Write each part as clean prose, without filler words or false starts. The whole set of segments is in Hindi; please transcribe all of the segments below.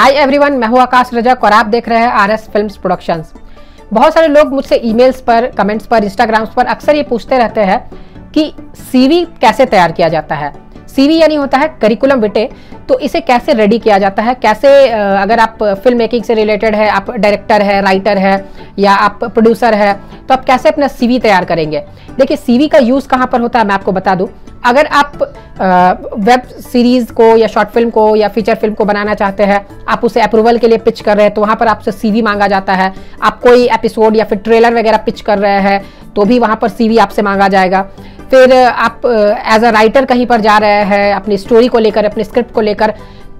हाय एवरीवन, मैं हूं आकाश राजा और आप देख रहे हैं आरएस फिल्म्स प्रोडक्शंस। बहुत सारे लोग मुझसे ईमेल्स पर, कमेंट्स पर, इंस्टाग्राम्स पर अक्सर ये पूछते रहते हैं कि सीवी कैसे तैयार किया जाता है। सीवी यानी होता है करिकुलम विटे, तो इसे कैसे रेडी किया जाता है, कैसे अगर आप फिल्म मेकिंग से रिलेटेड है, आप डायरेक्टर है, राइटर है या आप प्रोड्यूसर है, तो आप कैसे अपना सीवी तैयार करेंगे। देखिए, सीवी का यूज़ कहाँ पर होता है मैं आपको बता दूं। अगर आप वेब सीरीज़ को या शॉर्ट फिल्म को या फीचर फिल्म को बनाना चाहते हैं, आप उसे अप्रूवल के लिए पिच कर रहे हैं तो वहाँ पर आपसे सीवी मांगा जाता है। आप कोई एपिसोड या फिर ट्रेलर वगैरह पिच कर रहे हैं तो भी वहाँ पर सीवी आपसे मांगा जाएगा। फिर आप एज अ राइटर कहीं पर जा रहे हैं अपनी स्टोरी को लेकर, अपनी स्क्रिप्ट को लेकर,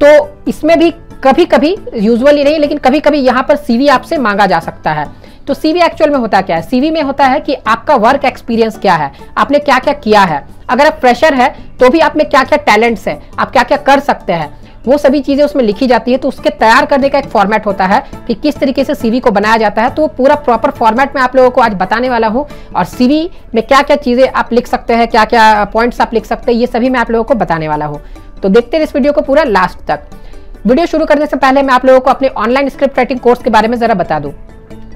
तो इसमें भी कभी कभी, यूजुअली नहीं लेकिन कभी कभी यहाँ पर सीवी आपसे मांगा जा सकता है। तो सीवी एक्चुअल में होता क्या है? सीवी में होता है कि आपका वर्क एक्सपीरियंस क्या है, आपने क्या क्या किया है। अगर आप फ्रेशर है तो भी आप में क्या क्या टैलेंट्स हैं, आप क्या क्या कर सकते हैं, वो सभी चीज़ें उसमें लिखी जाती है। तो उसके तैयार करने का एक फॉर्मेट होता है कि किस तरीके से सीवी को बनाया जाता है। तो वो पूरा प्रॉपर फॉर्मेट में आप लोगों को आज बताने वाला हूँ। और सीवी में क्या क्या चीज़ें आप लिख सकते हैं, क्या क्या पॉइंट्स आप लिख सकते हैं, ये सभी मैं आप लोगों को बताने वाला हूँ। तो देखते रहिए इस वीडियो को पूरा लास्ट तक। वीडियो शुरू करने से पहले मैं आप लोगों को अपने ऑनलाइन स्क्रिप्ट राइटिंग कोर्स के बारे में ज़रा बता दूँ।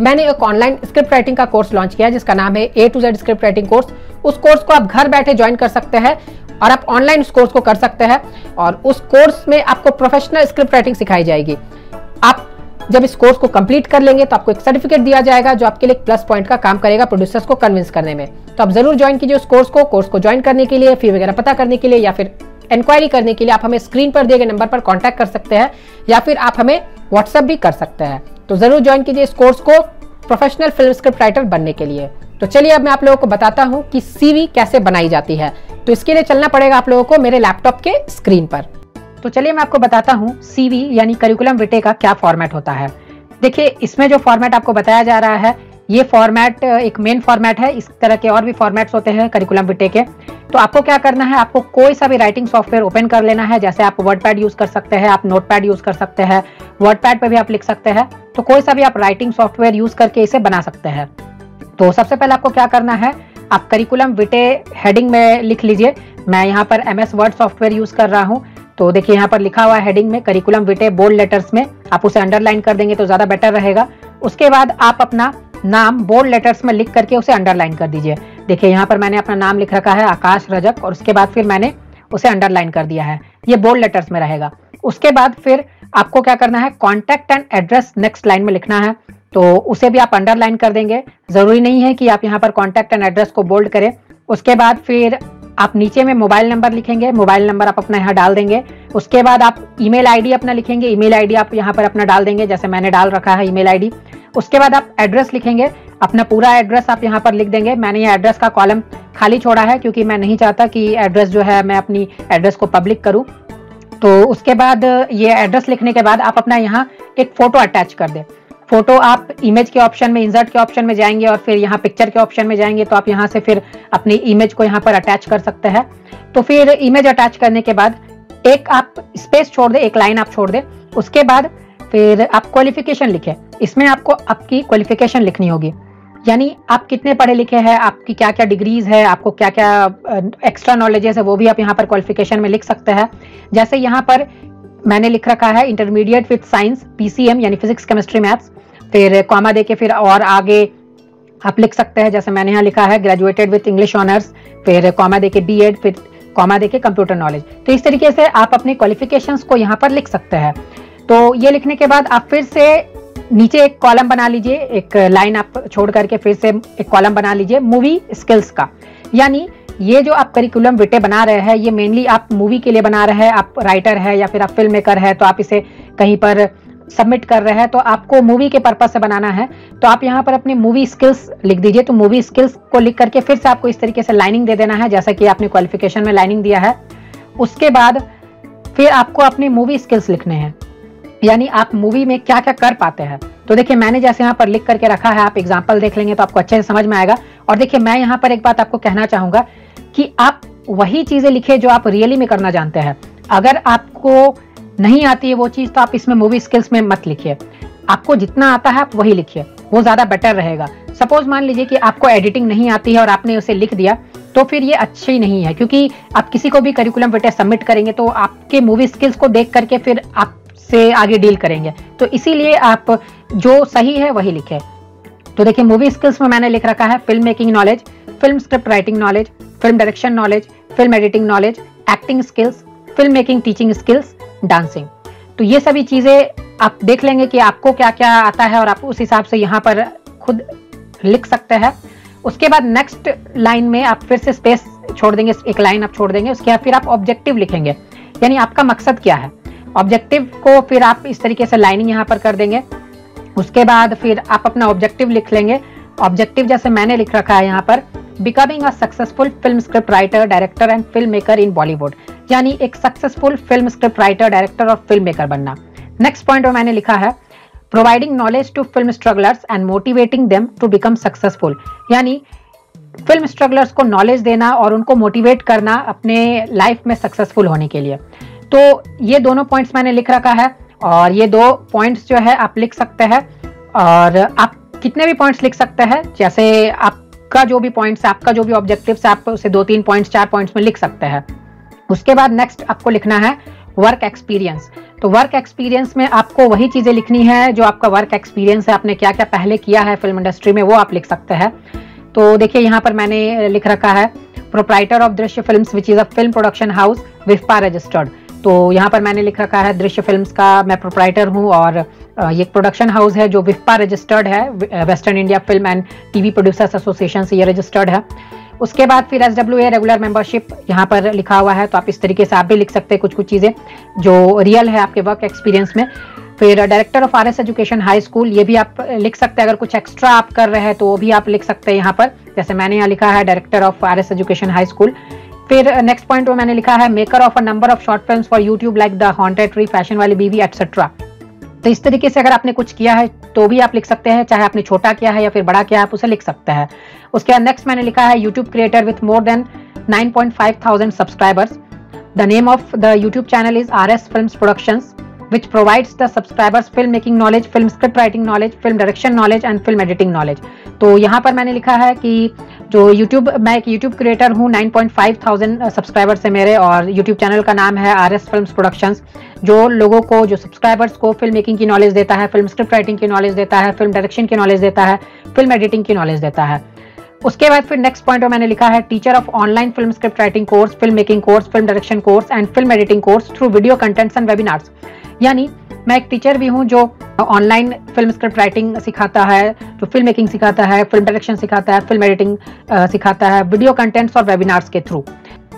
मैंने एक ऑनलाइन स्क्रिप्ट राइटिंग का कोर्स लॉन्च किया है जिसका नाम है A to Z script writing course. उस कोर्स को आप घर बैठे ज्वाइन कर सकते हैं और आप ऑनलाइन उस कोर्स को कर सकते हैं। और उस कोर्स में आपको प्रोफेशनल स्क्रिप्ट राइटिंग सिखाई जाएगी। आप जब इस कोर्स को कंप्लीट कर लेंगे तो आपको एक सर्टिफिकेट दिया जाएगा जो आपके लिए प्लस पॉइंट का काम करेगा प्रोड्यूसर्स को कन्विंस करने में। तो आप जरूर ज्वाइन कीजिए उस कोर्स को ज्वाइन करने के लिए, फी वगैरह पता करने के लिए या फिर इंक्वायरी करने के लिए आप हमें स्क्रीन पर दिए गए नंबर पर कॉन्टैक्ट कर सकते हैं या फिर आप हमें व्हाट्सएप भी कर सकते हैं। तो जरूर ज्वाइन कीजिए इस कोर्स को प्रोफेशनल फिल्म स्क्रिप्ट राइटर बनने के लिए। तो चलिए अब मैं आप लोगों को बताता हूँ कि सीवी कैसे बनाई जाती है। तो इसके लिए चलना पड़ेगा आप लोगों को मेरे लैपटॉप के स्क्रीन पर। तो चलिए मैं आपको बताता हूँ सीवी यानी करिकुलम विटे का क्या फॉर्मेट होता है। देखिए, इसमें जो फॉर्मेट आपको बताया जा रहा है ये फॉर्मेट एक मेन फॉर्मेट है। इस तरह के और भी फॉर्मेट्स होते हैं करिकुलम विटे के। तो आपको क्या करना है, आपको कोई सा भी राइटिंग सॉफ्टवेयर ओपन कर लेना है। जैसे आप वर्डपैड यूज़ कर सकते हैं, आप नोटपैड यूज़ कर सकते हैं, वर्डपैड पर भी आप लिख सकते हैं। तो कोई सा भी आप राइटिंग सॉफ्टवेयर यूज़ करके इसे बना सकते हैं। तो सबसे पहले आपको क्या करना है, आप करिकुलम विटे हेडिंग में लिख लीजिए। मैं यहाँ पर MS वर्ड सॉफ्टवेयर यूज़ कर रहा हूँ। तो देखिए, यहाँ पर लिखा हुआ है हेडिंग में करिकुलम विटे बोल्ड लेटर्स में। आप उसे अंडरलाइन कर देंगे तो ज़्यादा बेटर रहेगा। उसके बाद आप अपना नाम बोल्ड लेटर्स में लिख करके उसे अंडरलाइन कर दीजिए। देखिए, यहाँ पर मैंने अपना नाम लिख रखा है आकाश रजक और उसके बाद फिर मैंने उसे अंडरलाइन कर दिया है। ये बोल्ड लेटर्स में रहेगा। उसके बाद फिर आपको क्या करना है, contact and address next line में लिखना है। तो उसे भी आप अंडरलाइन कर देंगे। ज़रूरी नहीं है कि आप यहाँ पर कॉन्टैक्ट एंड एड्रेस को बोल्ड करें। उसके बाद फिर आप नीचे में मोबाइल नंबर लिखेंगे, मोबाइल नंबर आप अपना यहाँ डाल देंगे। उसके बाद आप ईमेल आईडी अपना लिखेंगे, ईमेल आईडी आप यहाँ पर अपना डाल देंगे, जैसे मैंने डाल रखा है ईमेल आईडी। उसके बाद आप एड्रेस लिखेंगे, अपना पूरा एड्रेस आप यहाँ पर लिख देंगे। मैंने ये एड्रेस का कॉलम खाली छोड़ा है क्योंकि मैं नहीं चाहता कि एड्रेस जो है, मैं अपनी एड्रेस को पब्लिक करूँ। तो उसके बाद ये एड्रेस लिखने के बाद आप अपना यहाँ एक फ़ोटो अटैच कर दें। फ़ोटो आप इमेज के ऑप्शन में, इंसर्ट के ऑप्शन में जाएंगे और फिर यहाँ पिक्चर के ऑप्शन में जाएंगे तो आप यहाँ से फिर अपनी इमेज को यहाँ पर अटैच कर सकते हैं। तो फिर इमेज अटैच करने के बाद एक आप स्पेस छोड़ दें, एक लाइन आप छोड़ दें। उसके बाद फिर आप क्वालिफिकेशन लिखें। इसमें आपको आपकी क्वालिफिकेशन लिखनी होगी, यानी आप कितने पढ़े लिखे हैं, आपकी क्या क्या डिग्रीज़ है, आपको क्या क्या एक्स्ट्रा नॉलेजेस है, वो भी आप यहाँ पर क्वालिफिकेशन में लिख सकते हैं। जैसे यहाँ पर मैंने लिख रखा है इंटरमीडिएट विथ साइंस PCM यानी फिजिक्स केमिस्ट्री मैथ्स। फिर कॉमा दे के फिर और आगे आप लिख सकते हैं, जैसे मैंने यहाँ लिखा है ग्रेजुएटेड विथ इंग्लिश ऑनर्स, फिर कॉमा दे के BEd, फिर कॉमा दे के कंप्यूटर नॉलेज। तो इस तरीके से आप अपने क्वालिफिकेशंस को यहाँ पर लिख सकते हैं। तो ये लिखने के बाद आप फिर से नीचे एक कॉलम बना लीजिए, एक लाइन आप छोड़ करके फिर से एक कॉलम बना लीजिए मूवी स्किल्स का। यानी ये जो आप करिकुलम विटे बना रहे हैं ये मेनली आप मूवी के लिए बना रहे हैं। आप राइटर है या फिर आप फिल्म मेकर है तो आप इसे कहीं पर सबमिट कर रहे हैं तो आपको मूवी के पर्पस से बनाना है। तो आप यहाँ पर अपने मूवी स्किल्स लिख दीजिए। तो मूवी स्किल्स को लिख करके फिर से आपको इस तरीके से लाइनिंग दे देना है, जैसा कि आपने क्वालिफिकेशन में लाइनिंग दिया है। उसके बाद फिर आपको अपने मूवी स्किल्स लिखने हैं, यानी आप मूवी में क्या क्या कर पाते हैं। तो देखिए, मैंने जैसे यहाँ पर लिख करके रखा है, आप एग्जाम्पल देख लेंगे तो आपको अच्छे से समझ में आएगा। और देखिए, मैं यहाँ पर एक बात आपको कहना चाहूँगा कि आप वही चीज़ें लिखें जो आप रियली में करना जानते हैं। अगर आपको नहीं आती है वो चीज़ तो आप इसमें मूवी स्किल्स में मत लिखिए। आपको जितना आता है आप वही लिखिए, वो ज़्यादा बेटर रहेगा। सपोज मान लीजिए कि आपको एडिटिंग नहीं आती है और आपने उसे लिख दिया तो फिर ये अच्छी नहीं है, क्योंकि आप किसी को भी करिकुलम विटे सबमिट करेंगे तो आपके मूवी स्किल्स को देख करके फिर आप से आगे डील करेंगे। तो इसीलिए आप जो सही है वही लिखें। तो देखिए मूवी स्किल्स में मैंने लिख रखा है film making knowledge, film script writing knowledge, film direction knowledge, film editing knowledge, acting skills, film making teaching skills, dancing. तो ये सभी चीज़ें आप देख लेंगे कि आपको क्या क्या आता है और आप उस हिसाब से यहाँ पर खुद लिख सकते हैं। उसके बाद नेक्स्ट लाइन में आप फिर से स्पेस छोड़ देंगे, एक लाइन आप छोड़ देंगे। उसके बाद फिर आप ऑब्जेक्टिव लिखेंगे, यानी आपका मकसद क्या है। ऑब्जेक्टिव को फिर आप इस तरीके से लाइनिंग यहाँ पर कर देंगे। उसके बाद फिर आप अपना ऑब्जेक्टिव लिख लेंगे। ऑब्जेक्टिव जैसे मैंने लिख रखा है यहाँ पर, becoming a successful film script writer, director and film maker in Bollywood, यानी एक successful film script writer, director और फिल्म मेकर बनना। नेक्स्ट पॉइंट में मैंने लिखा है providing knowledge to film strugglers and motivating them to become successful, यानी फिल्म स्ट्रगलर्स को नॉलेज देना और उनको मोटिवेट करना अपने लाइफ में सक्सेसफुल होने के लिए। तो ये दोनों पॉइंट्स मैंने लिख रखा है और ये दो पॉइंट्स जो है आप लिख सकते हैं, और आप कितने भी पॉइंट्स लिख सकते हैं, जैसे आपका जो भी पॉइंट्स, आपका जो भी ऑब्जेक्टिव्स, आप उसे 2, 3 पॉइंट्स, 4 पॉइंट्स में लिख सकते हैं। उसके बाद नेक्स्ट आपको लिखना है वर्क एक्सपीरियंस। तो वर्क एक्सपीरियंस में आपको वही चीज़ें लिखनी है जो आपका वर्क एक्सपीरियंस है, आपने क्या क्या पहले किया है फिल्म इंडस्ट्री में, वो आप लिख सकते हैं। तो देखिए यहाँ पर मैंने लिख रखा है proprietor of Drishya films which is a film production house विफ्पा रजिस्टर्ड। तो यहाँ पर मैंने लिख रखा है दृश्य फिल्म्स का मैं प्रोप्राइटर हूँ और ये एक प्रोडक्शन हाउस है जो विफ्पा रजिस्टर्ड है, western India film and TV producers association से ये रजिस्टर्ड है। उसके बाद फिर SWA रेगुलर मेंबरशिप यहाँ पर लिखा हुआ है। तो आप इस तरीके से आप भी लिख सकते हैं कुछ कुछ चीज़ें जो रियल है आपके वर्क एक्सपीरियंस में। फिर director of RS education high school, ये भी आप लिख सकते हैं। अगर कुछ एक्स्ट्रा आप कर रहे हैं तो वो भी आप लिख सकते हैं यहाँ पर, जैसे मैंने यहाँ लिखा है director of RS education high school. फिर नेक्स्ट पॉइंट वो मैंने लिखा है maker of a number of short film for YouTube like the haunted tree, fashion वाली बीवी, एटसेट्रा। तो इस तरीके से अगर आपने कुछ किया है तो भी आप लिख सकते हैं, चाहे आपने छोटा किया है या फिर बड़ा किया है, आप उसे लिख सकते हैं। उसके बाद नेक्स्ट मैंने लिखा है YouTube creator with more than 9,500 subscribers, the name of the YouTube channel is RS films productions which provides the subscribers film making knowledge, film script writing knowledge, film direction knowledge and film editing knowledge। तो यहाँ पर मैंने लिखा है कि जो YouTube, मैं एक YouTube क्रिएटर हूँ, 9,500 सब्सक्राइबर्स है मेरे और YouTube चैनल का नाम है RS फिल्म्स प्रोडक्शंस, जो लोगों को, जो सब्सक्राइबर्स को फिल्म मेकिंग की नॉलेज देता है, फिल्म स्क्रिप्ट राइटिंग की नॉलेज देता है, फिल्म डायरेक्शन की नॉलेज देता है, फिल्म एडिटिंग की नॉलेज देता है। उसके बाद फिर नेक्स्ट पॉइंट में मैंने लिखा है teacher of online film script writing course, film making course, film direction course and film editing course through video contents and webinars, यानी मैं एक टीचर भी हूँ जो ऑनलाइन फिल्म स्क्रिप्ट राइटिंग सिखाता है, जो फिल्म मेकिंग सिखाता है, फिल्म डायरेक्शन सिखाता है, फिल्म एडिटिंग सिखाता है, वीडियो कंटेंट्स और वेबिनार्स के थ्रू।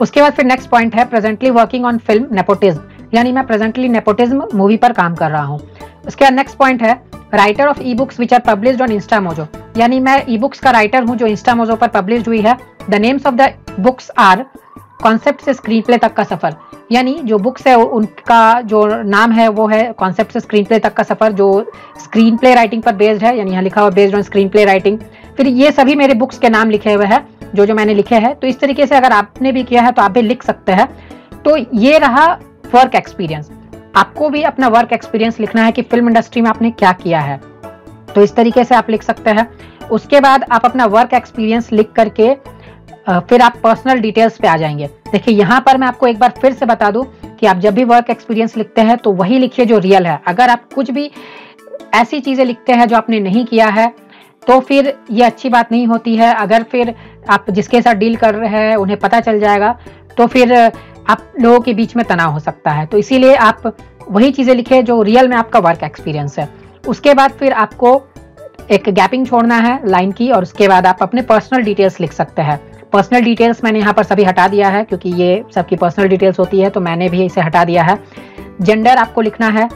उसके बाद फिर नेक्स्ट पॉइंट है presently working on film nepotism, यानी मैं प्रेजेंटली नेपोटिज्म मूवी पर काम कर रहा हूँ। उसके बाद नेक्स्ट पॉइंट है writer of e books which are published on Instamojo, यानी मैं ई बुक्स का राइटर हूँ जो इंस्टामोजो पर पब्लिश हुई है। The names of the books are concept से स्क्रीन प्ले तक का सफर, यानी जो बुक्स है उनका जो नाम है वो है कॉन्सेप्ट से स्क्रीन प्ले तक का सफर, जो स्क्रीन प्ले राइटिंग पर बेस्ड है, यानी यहाँ लिखा हुआ based on screenplay writing. फिर ये सभी मेरे बुक्स के नाम लिखे हुए हैं जो मैंने लिखे हैं। तो इस तरीके से अगर आपने भी किया है तो आप भी लिख सकते हैं। तो ये रहा वर्क एक्सपीरियंस। आपको भी अपना वर्क एक्सपीरियंस लिखना है कि फिल्म इंडस्ट्री में आपने क्या किया है, तो इस तरीके से आप लिख सकते हैं। उसके बाद आप अपना वर्क एक्सपीरियंस लिख करके फिर आप पर्सनल डिटेल्स पे आ जाएंगे। देखिए यहाँ पर मैं आपको एक बार फिर से बता दूं कि आप जब भी वर्क एक्सपीरियंस लिखते हैं तो वही लिखिए जो रियल है। अगर आप कुछ भी ऐसी चीज़ें लिखते हैं जो आपने नहीं किया है तो फिर ये अच्छी बात नहीं होती है। अगर फिर आप जिसके साथ डील कर रहे हैं उन्हें पता चल जाएगा तो फिर आप लोगों के बीच में तनाव हो सकता है। तो इसीलिए आप वही चीज़ें लिखें जो रियल में आपका वर्क एक्सपीरियंस है। उसके बाद फिर आपको एक गैपिंग छोड़ना है लाइन की, और उसके बाद आप अपने पर्सनल डिटेल्स लिख सकते हैं। पर्सनल डिटेल्स मैंने यहाँ पर सभी हटा दिया है क्योंकि ये सबकी पर्सनल डिटेल्स होती है, तो मैंने भी इसे हटा दिया है। जेंडर आपको लिखना है,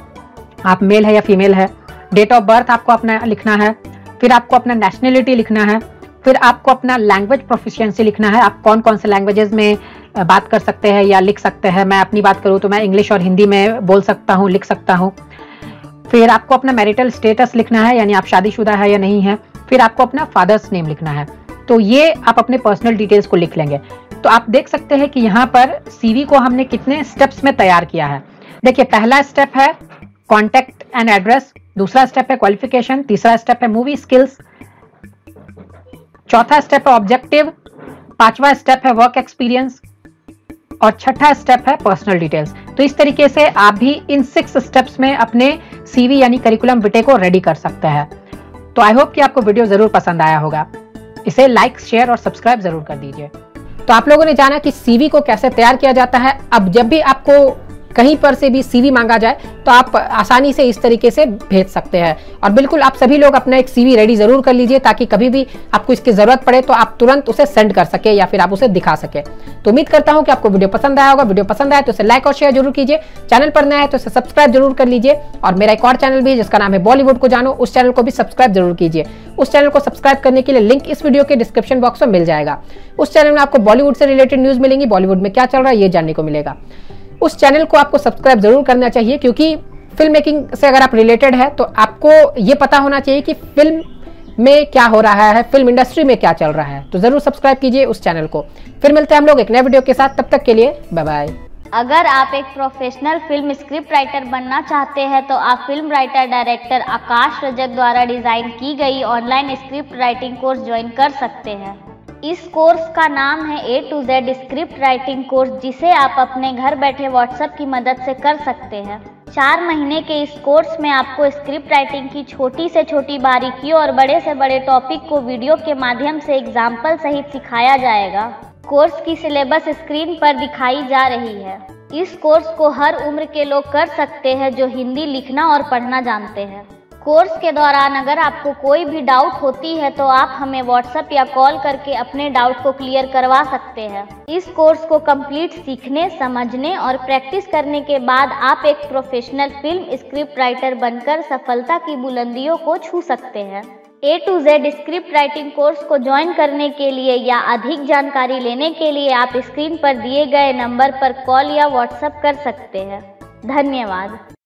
आप मेल है या फीमेल है। डेट ऑफ बर्थ आपको अपना लिखना है। फिर आपको अपना नेशनलिटी लिखना है। फिर आपको अपना लैंग्वेज प्रोफिशिएंसी लिखना है, आप कौन कौन से लैंग्वेजेस में बात कर सकते हैं या लिख सकते हैं। मैं अपनी बात करूँ तो मैं इंग्लिश और हिंदी में बोल सकता हूँ, लिख सकता हूँ। फिर आपको अपना मैरिटल स्टेटस लिखना है, यानी आप शादीशुदा है या नहीं है। फिर आपको अपना फादर्स नेम लिखना है। तो ये आप अपने पर्सनल डिटेल्स को लिख लेंगे। तो आप देख सकते हैं कि यहाँ पर सीवी को हमने कितने स्टेप्स में तैयार किया है। देखिए पहला स्टेप है कॉन्टैक्ट एंड एड्रेस, दूसरा स्टेप है क्वालिफिकेशन, तीसरा स्टेप है मूवी स्किल्स, चौथा स्टेप है ऑब्जेक्टिव, पांचवा स्टेप है वर्क एक्सपीरियंस और छठा स्टेप है पर्सनल डिटेल्स। तो इस तरीके से आप भी इन 6 स्टेप्स में अपने सीवी यानी करिकुलम विटे को रेडी कर सकते हैं। तो आई होप कि आपको वीडियो जरूर पसंद आया होगा। इसे लाइक, शेयर और सब्सक्राइब जरूर कर दीजिए। तो आप लोगों ने जाना कि सीवी को कैसे तैयार किया जाता है। अब जब भी आपको कहीं पर से भी सीवी मांगा जाए तो आप आसानी से इस तरीके से भेज सकते हैं। और बिल्कुल आप सभी लोग अपना एक सीवी रेडी जरूर कर लीजिए ताकि कभी भी आपको इसकी ज़रूरत पड़े तो आप तुरंत उसे सेंड कर सके या फिर आप उसे दिखा सके। तो उम्मीद करता हूं कि आपको वीडियो पसंद आया होगा। वीडियो पसंद आया तो इसे लाइक और शेयर जरूर कीजिए। चैनल पर नया है तो इसे सब्सक्राइब जरूर कर लीजिए। और मेरा एक और चैनल भी है जिसका नाम है बॉलीवुड को जानो, उस चैनल को भी सब्सक्राइब जरूर कीजिए। उस चैनल को सब्सक्राइब करने के लिए लिंक इस वीडियो के डिस्क्रिप्शन बॉक्स में मिल जाएगा। उस चैनल में आपको बॉलीवुड से रिलेटेड न्यूज़ मिलेंगी, बॉलीवुड में क्या चल रहा है ये जानने को मिलेगा। उस चैनल को आपको सब्सक्राइब जरूर करना चाहिए क्योंकि फिल्म मेकिंग से अगर आप रिलेटेड है तो आपको ये पता होना चाहिए कि फिल्म में क्या हो रहा है, फिल्म इंडस्ट्री में क्या चल रहा है। तो जरूर सब्सक्राइब कीजिए उस चैनल को। फिर मिलते हैं हम लोग एक नए वीडियो के साथ, तब तक के लिए बाय बाय। अगर आप एक प्रोफेशनल फिल्म स्क्रिप्ट राइटर बनना चाहते हैं तो आप film writer director Akash Raja द्वारा डिजाइन की गई online script writing course join कर सकते हैं। इस कोर्स का नाम है A to Z script writing course, जिसे आप अपने घर बैठे व्हाट्सएप की मदद से कर सकते हैं। 4 महीने के इस कोर्स में आपको स्क्रिप्ट राइटिंग की छोटी से छोटी बारीकियों और बड़े से बड़े टॉपिक को वीडियो के माध्यम से एग्जाम्पल सहित सिखाया जाएगा। कोर्स की सिलेबस स्क्रीन पर दिखाई जा रही है। इस कोर्स को हर उम्र के लोग कर सकते हैं जो हिंदी लिखना और पढ़ना जानते हैं। कोर्स के दौरान अगर आपको कोई भी डाउट होती है तो आप हमें व्हाट्सएप या कॉल करके अपने डाउट को क्लियर करवा सकते हैं। इस कोर्स को कंप्लीट सीखने, समझने और प्रैक्टिस करने के बाद आप एक प्रोफेशनल फिल्म स्क्रिप्ट राइटर बनकर सफलता की बुलंदियों को छू सकते हैं। A to Z script writing course को ज्वाइन करने के लिए या अधिक जानकारी लेने के लिए आप स्क्रीन पर दिए गए नंबर पर कॉल या व्हाट्सएप कर सकते हैं। धन्यवाद।